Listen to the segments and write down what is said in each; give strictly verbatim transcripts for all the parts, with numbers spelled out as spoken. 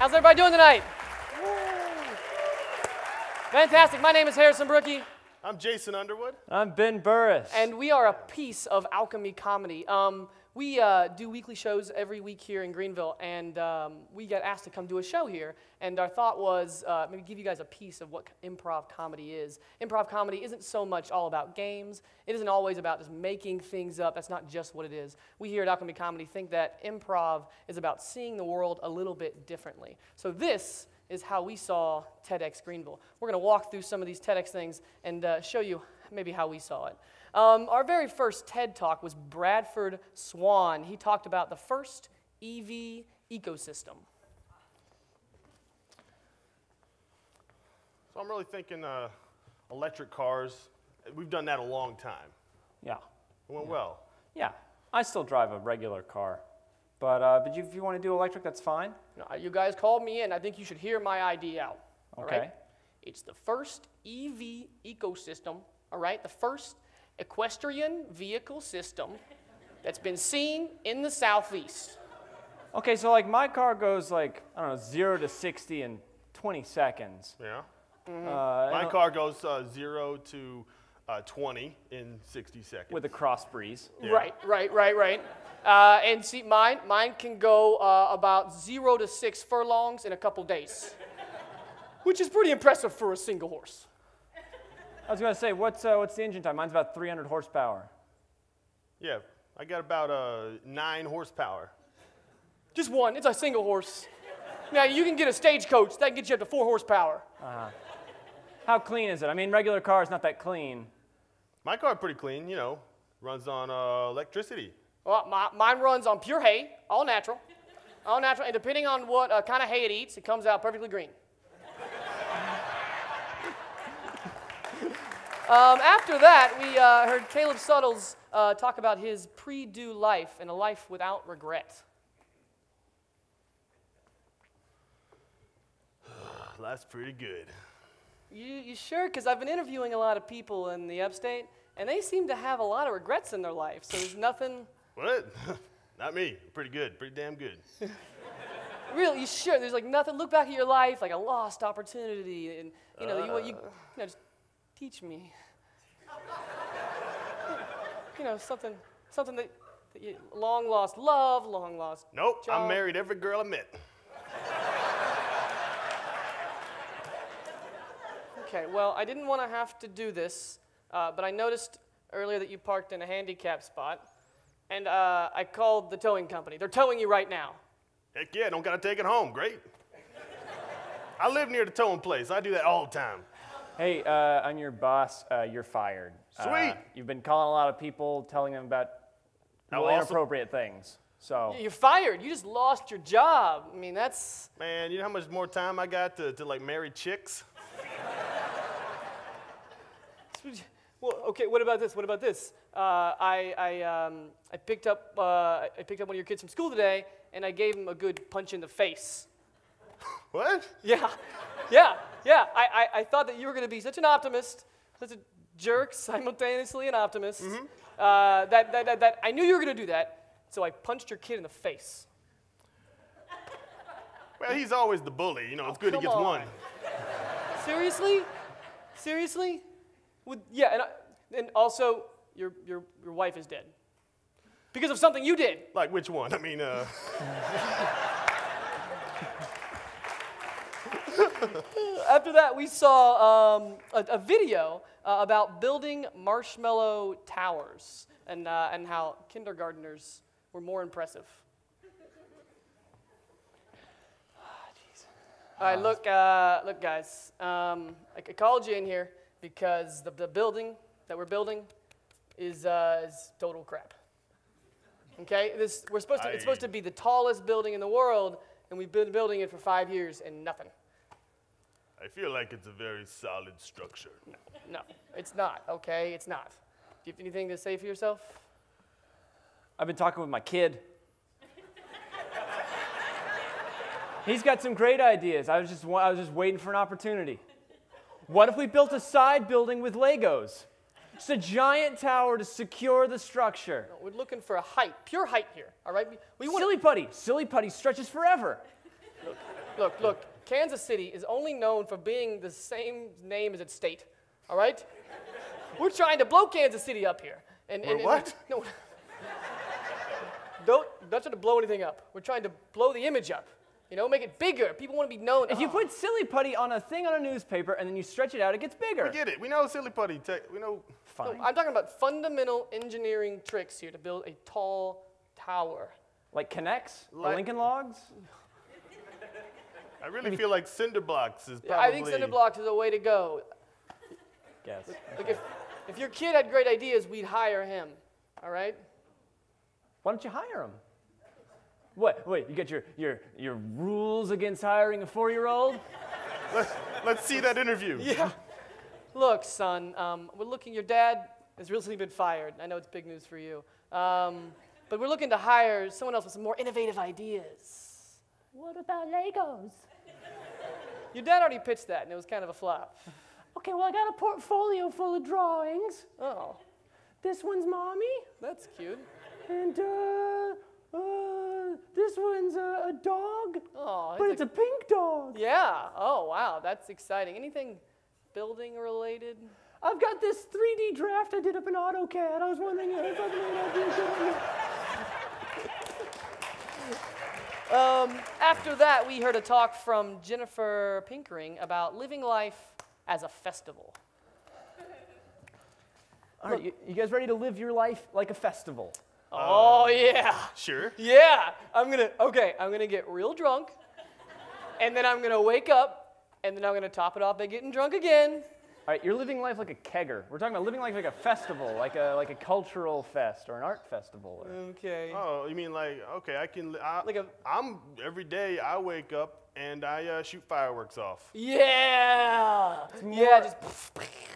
How's everybody doing tonight? Woo. Fantastic. My name is Harrison Brookie. I'm Jason Underwood. I'm Ben Burris. And we are a piece of Alchemy Comedy. Um, we uh, do weekly shows every week here in Greenville, and um, we got asked to come do a show here. And our thought was uh, maybe give you guys a piece of what improv comedy is. Improv comedy isn't so much all about games. It isn't always about just making things up. That's not just what it is. We here at Alchemy Comedy think that improv is about seeing the world a little bit differently. So this is how we saw TEDx Greenville. We're going to walk through some of these TEDx things and uh, show you maybe how we saw it. Um, our very first TED Talk was Bradford Swan. He talked about the first E V ecosystem. So I'm really thinking uh, electric cars. We've done that a long time. Yeah. It went yeah. well. Yeah. I still drive a regular car. But, uh, but you, if you want to do electric, that's fine. No, you guys called me in. I think you should hear my idea out. Okay. All right? It's the first E V ecosystem, all right? The first equestrian vehicle system that's been seen in the Southeast. Okay, so like my car goes like, I don't know, zero to sixty in twenty seconds. Yeah. Mm-hmm. uh, my car goes uh, zero to twenty in sixty seconds. With a cross breeze. Yeah. Right, right, right, right. Uh, and see, mine, mine can go uh, about zero to six furlongs in a couple days, which is pretty impressive for a single horse. I was going to say, what's, uh, what's the engine time? Mine's about three hundred horsepower. Yeah, I got about uh, nine horsepower. Just one. It's a single horse. Now, you can get a stagecoach. That can get you up to four horsepower. Uh-huh. How clean is it? I mean, regular car is not that clean. My car is pretty clean, you know, runs on uh, electricity. Well, my, mine runs on pure hay, all natural, all natural, and depending on what uh, kind of hay it eats, it comes out perfectly green. um, after that, we uh, heard Caleb Suttles uh, talk about his pre-due life and a life without regret. That's pretty good. You, you sure? Because I've been interviewing a lot of people in the upstate, and they seem to have a lot of regrets in their life, so there's nothing... What? Not me. Pretty good. Pretty damn good. Really? You sure? There's like nothing. Look back at your life, like a lost opportunity, and you know, uh, you, you, you know, just teach me. You know, something, something that, that you, long lost love, long lost. Nope. Job. I married every girl I met. Okay. Well, I didn't want to have to do this, uh, but I noticed earlier that you parked in a handicap spot. And uh, I called the towing company. They're towing you right now. Heck yeah, don't got to take it home. Great. I live near the towing place. I do that all the time. Hey, uh, I'm your boss. Uh, you're fired. Sweet. Uh, you've been calling a lot of people, telling them about inappropriate things. So you're fired. You just lost your job. I mean, that's... Man, you know how much more time I got to, to like, marry chicks? Well, okay, what about this? What about this? Uh, I, I, um, I, picked up, uh, I picked up one of your kids from school today, and I gave him a good punch in the face. What? Yeah, yeah, yeah. I, I, I thought that you were going to be such an optimist, such a jerk, simultaneously an optimist, mm-hmm. uh, that, that, that, that I knew you were going to do that, so I punched your kid in the face. Well, he's always the bully. You know, it's oh, good he gets on. one. Seriously? Seriously? With, yeah, and, I, and also, your, your, your wife is dead. Because of something you did. Like which one? I mean, uh... After that, we saw um, a, a video uh, about building marshmallow towers and, uh, and how kindergartners were more impressive. All right, look, uh, look guys, um, I called you in here. Because the, the building that we're building is, uh, is total crap. Okay, this we're supposed to, I... it's supposed to be the tallest building in the world, and we've been building it for five years and nothing. I feel like it's a very solid structure. No, no, it's not. Okay, it's not. Do you have anything to say for yourself? I've been talking with my kid. He's got some great ideas. I was just I was just waiting for an opportunity. What if we built a side building with Legos? Just a giant tower to secure the structure. No, we're looking for a height, pure height here, all right? We, we want silly putty. Silly putty stretches forever. Look, look, look. Kansas City is only known for being the same name as its state, all right? We're trying to blow Kansas City up here. And, and, and what? No, don't, not trying to blow anything up. We're trying to blow the image up. You know, make it bigger. People want to be known. If oh. you put Silly Putty on a thing on a newspaper and then you stretch it out, it gets bigger. We get it. We know Silly Putty. We know. Fine. No, I'm talking about fundamental engineering tricks here to build a tall tower. Like connects? Like Lincoln Logs? I really feel like cinder blocks is probably... Yeah, I think cinder blocks is a way to go. Guess. Like if, if your kid had great ideas, we'd hire him, all right? Why don't you hire him? What? Wait, you got your, your, your rules against hiring a four-year-old? Let's, let's see that interview. Yeah. Look, son, um, we're looking, your dad has recently been fired. I know it's big news for you. Um, but we're looking to hire someone else with some more innovative ideas. What about Legos? Your dad already pitched that, and it was kind of a flop. Okay, well, I got a portfolio full of drawings. Oh. This one's Mommy. That's cute. And, uh... Uh, this one's a, a dog, oh, but it's a, it's a pink dog. Yeah. Oh, wow. That's exciting. Anything building related? I've got this three D draft I did up in AutoCAD. I was wondering if I could. Um, after that, we heard a talk from Jennifer Pinkering about living life as a festival. All right, you, you guys ready to live your life like a festival? Oh, um, yeah. Sure. Yeah. I'm going to, okay, I'm going to get real drunk, and then I'm going to wake up, and then I'm going to top it off by getting drunk again. All right, you're living life like a kegger. We're talking about living life like a festival, like a, like a cultural fest or an art festival. Or... Okay. Oh, you mean like, okay, I can, I, like a, I'm, every day I wake up, and I uh, shoot fireworks off. Yeah. It's more, yeah, just.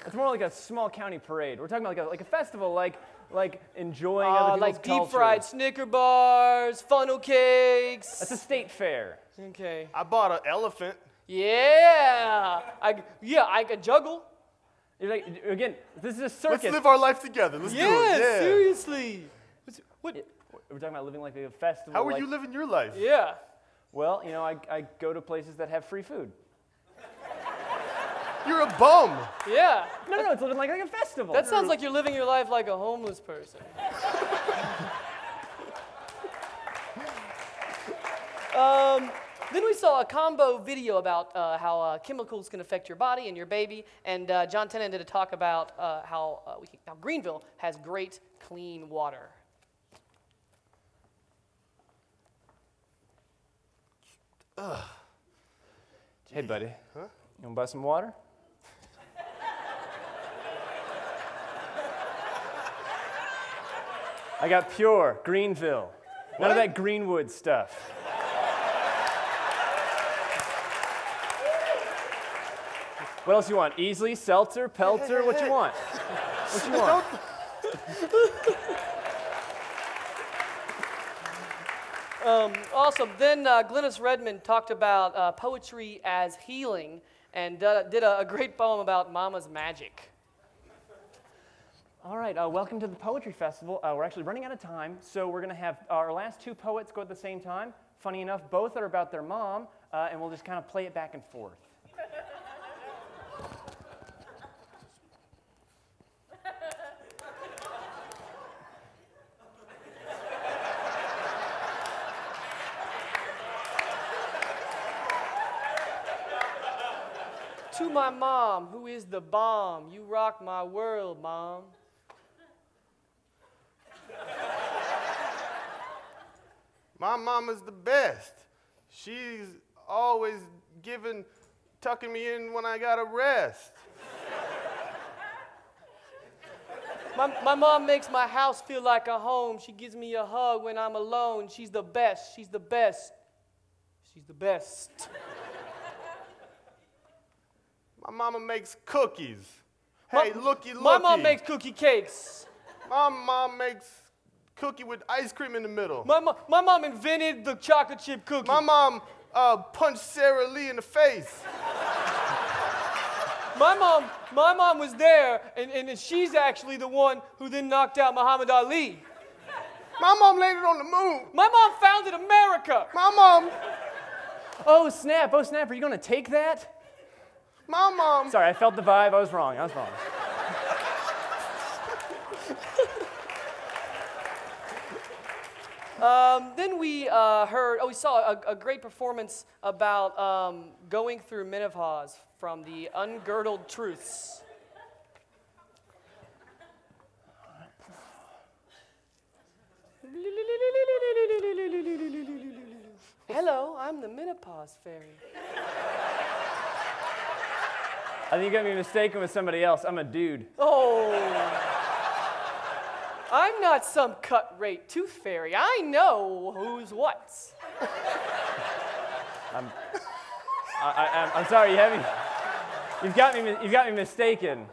It's more like a small county parade. We're talking about like a, like a festival, like, like enjoying uh, other people's culture. Like deep-fried Snicker bars, funnel cakes. That's a state fair. Okay. I bought an elephant. Yeah. I, yeah, I could juggle. You're like, again, this is a circus. Let's live our life together. Let's yeah, do it. Yeah, seriously. What's, what? We're talking about living like a festival. How are like, you living your life? Yeah. Well, you know, I, I go to places that have free food. You're a bum. Yeah. No, no, it's living like, like a festival. That sounds like you're living your life like a homeless person. um, then we saw a combo video about uh, how uh, chemicals can affect your body and your baby, and uh, John Tennant did a talk about uh, how, uh, we can, how Greenville has great clean water. Ugh. Hey, buddy. Huh? You wanna buy some water? I got pure Greenville. What? None of that Greenwood stuff. What else you want? Easley, seltzer, pelter? Hey, hey, what hey. you want? What you want? um, awesome. Then uh, Glynis Redmond talked about uh, poetry as healing and uh, did a, a great poem about Mama's magic. All right, uh, welcome to the Poetry Festival. Uh, we're actually running out of time, so we're going to have our last two poets go at the same time. Funny enough, both are about their mom, uh, and we'll just kind of play it back and forth. To my mom, who is the bomb, you rock my world, mom. My mama's the best. She's always giving, tucking me in when I gotta rest. My, my mom makes my house feel like a home. She gives me a hug when I'm alone. She's the best. She's the best. She's the best. My mama makes cookies. Hey, my, looky, looky. My mom makes cookie cakes. My mom makes cookie with ice cream in the middle. My, mo my mom invented the chocolate chip cookie. My mom uh, punched Sarah Lee in the face. my, mom, my mom was there, and, and she's actually the one who then knocked out Muhammad Ali. My mom landed on the moon. My mom founded America. My mom Oh, snap. Oh, snap. Are you going to take that? Mom, mom. Sorry, I felt the vibe. I was wrong. I was wrong. Um, then we uh, heard, oh, we saw a, a great performance about um, going through menopause from the Ungirdled Truths. Hello, I'm the menopause fairy. I think you got me mistaken with somebody else. I'm a dude. Oh. I'm not some cut-rate tooth fairy. I know who's what. I'm, I, I, I'm sorry, you have me, you've got me, you've got me mistaken.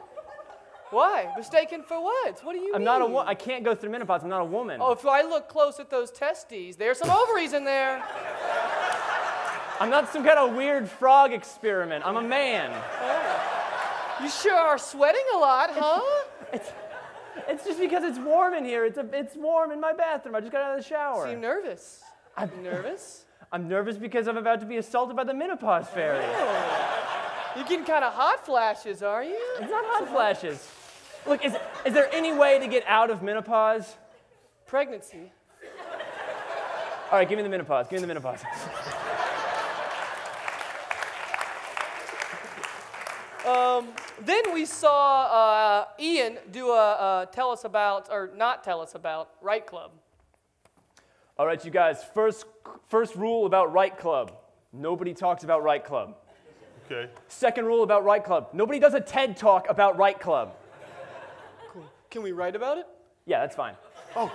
Why? Mistaken for what? What do you I'm mean? Not a I can't go through menopause. I'm not a woman. Oh, if I look close at those testes, there's some ovaries in there. I'm not some kind of weird frog experiment. I'm a man. Oh. You sure are sweating a lot, huh? It's, it's, It's just because it's warm in here. It's, a, it's warm in my bathroom. I just got out of the shower. So you're nervous. I'm nervous? I'm nervous because I'm about to be assaulted by the menopause fairy. Oh. You're getting kind of hot flashes, are you? It's not hot so flashes. Look, is, is there any way to get out of menopause? Pregnancy. All right, give me the menopause. Give me the menopause. Um, then we saw uh, Ian do a uh, tell us about, or not tell us about, Right Club. All right, you guys, first, first rule about Right Club, nobody talks about Right Club. Okay. Second rule about Right Club, nobody does a TED Talk about Right Club. Cool. Can we write about it? Yeah, that's fine. Oh.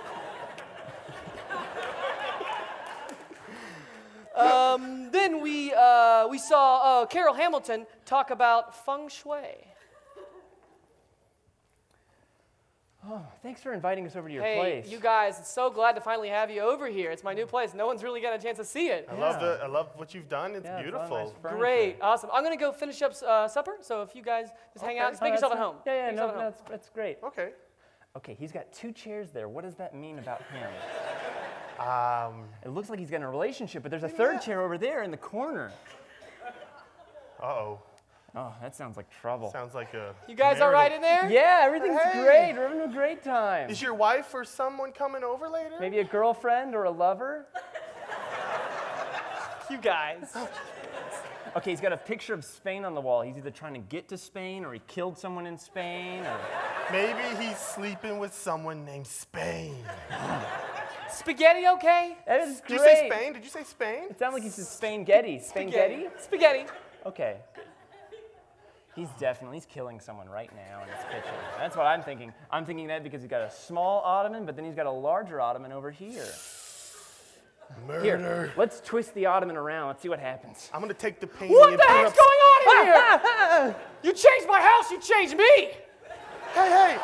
Um, then we, uh, we saw uh, Carol Hamilton talk about feng shui. Oh, thanks for inviting us over to your hey, place. Hey, you guys, it's so glad to finally have you over here. It's my new place. No one's really got a chance to see it. I, yeah. love, the, I love what you've done. It's yeah, beautiful. Nice Great, awesome. I'm going to go finish up uh, supper, so if you guys just okay. hang out, just make oh, yourself at home. Yeah, yeah, make no, no that's, that's great. Okay. Okay, he's got two chairs there. What does that mean about him? Um, it looks like he's got a relationship, but there's a third yeah. chair over there in the corner. Uh-oh. Oh, that sounds like trouble. Sounds like a... You guys all right in there? Yeah, everything's hey. great. We're having a great time. Is your wife or someone coming over later? Maybe a girlfriend or a lover? You guys. Okay, he's got a picture of Spain on the wall. He's either trying to get to Spain or he killed someone in Spain or... Maybe he's sleeping with someone named Spain. Spaghetti, okay? That is great. Did you say Spain? Did you say Spain? It sounded like he said Spain-getty. Spain-getty? Spaghetti. Okay. He's definitely, he's killing someone right now in his kitchen. That's what I'm thinking. I'm thinking that because he's got a small ottoman, but then he's got a larger ottoman over here. Murder. Here, let's twist the ottoman around. Let's see what happens. I'm going to take the painting. What the heck's going on in here? Ah, ah, ah. You changed my house, you changed me. Hey, hey.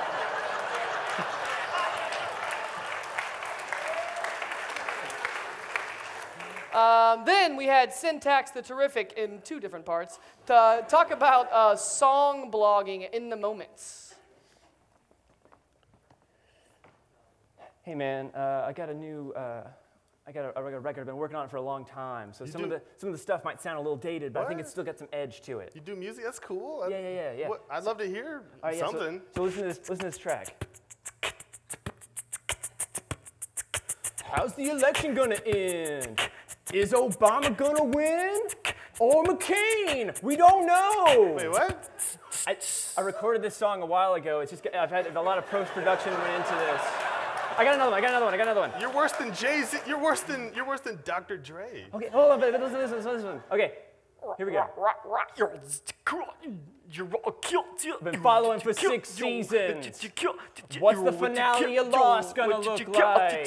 Um, then we had Syntax the Terrific in two different parts to talk about uh, song blogging in the moments. Hey man, uh, I got a new, uh, I, got a, I got a record. I've been working on it for a long time, so you some of the some of the stuff might sound a little dated, but what? I think it's still got some edge to it. You do music? That's cool. Yeah, yeah, yeah, yeah. What, I'd love to hear right, something. Yeah, so, so listen to this. Listen to this track. How's the election gonna end? Is Obama gonna win or McCain? We don't know. Wait, what? I, I recorded this song a while ago. It's just I've had a lot of post-production went into this. I got another one. I got another one. I got another one. You're worse than Jay-Z. You're worse than you're worse than Doctor Dre. Okay, hold on. But listen, listen, listen, listen. Okay, here we go. I've been following for six seasons. What's the finale of Lost gonna look like?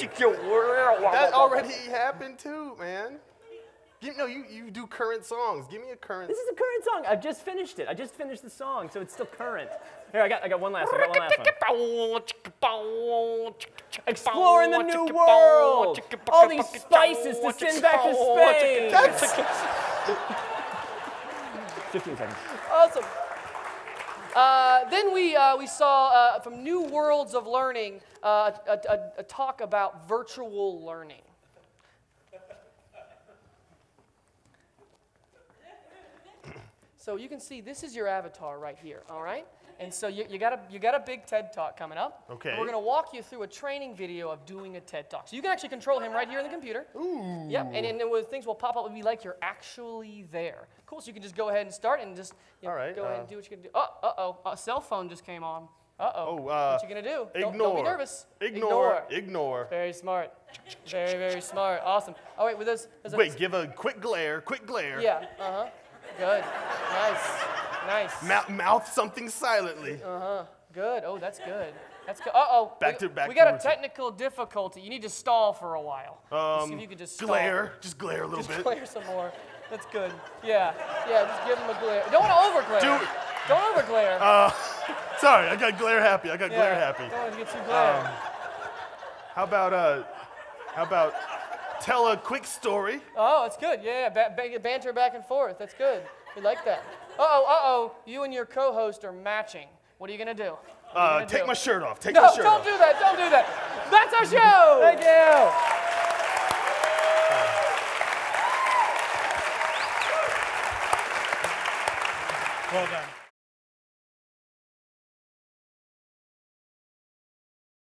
That already happened too, man. You, no, you, you do current songs. Give me a current. This is a current song. I've just finished it. I just finished the song, so it's still current. Here, I got, I got one last one. I got one last one. Exploring the new world. All these spices to send back to Spain. That's fifteen seconds. Awesome. Uh, then we, uh, we saw uh, from New Worlds of Learning uh, a, a, a talk about virtual learning. So you can see this is your avatar right here, all right? And so you, you, got, a, you got a big TED Talk coming up. Okay. And we're going to walk you through a training video of doing a TED Talk. So you can actually control him right here in the computer. Ooh. Yep, and, and then things will pop up and be like you're actually there. Cool, so you can just go ahead and start and just you know, all right, go uh, ahead and do what you can do. Oh, uh-oh, a cell phone just came on. Uh-oh, oh, uh, what you going to do? Ignore. Don't, don't be nervous. Ignore. Ignore. Ignore. Very smart. Very, very smart. Awesome. Oh, wait, well, there's, there's wait, a, give a quick glare, quick glare. Yeah, uh-huh. Good. Nice. Nice. Mouth something silently. Uh-huh. Good. Oh, that's good. That's good. Uh-oh. Back to back. We got a technical difficulty. You need to stall for a while. Um, see if you could just glare. Just glare a little bit. Just glare some more. That's good. Yeah. Yeah, just give him a glare. Don't want to overglare. Dude. Don't overglare. Uh, sorry. I got glare happy. I got glare happy. Don't want to get too glare. Um, how about uh how about tell a quick story. Oh, that's good. Yeah, ba ba banter back and forth. That's good. We like that. Uh-oh, uh-oh. You and your co-host are matching. What are you going to do? Uh, take do? my shirt off. Take no, my shirt off. No, don't do that. Don't do that. That's our show. Thank you.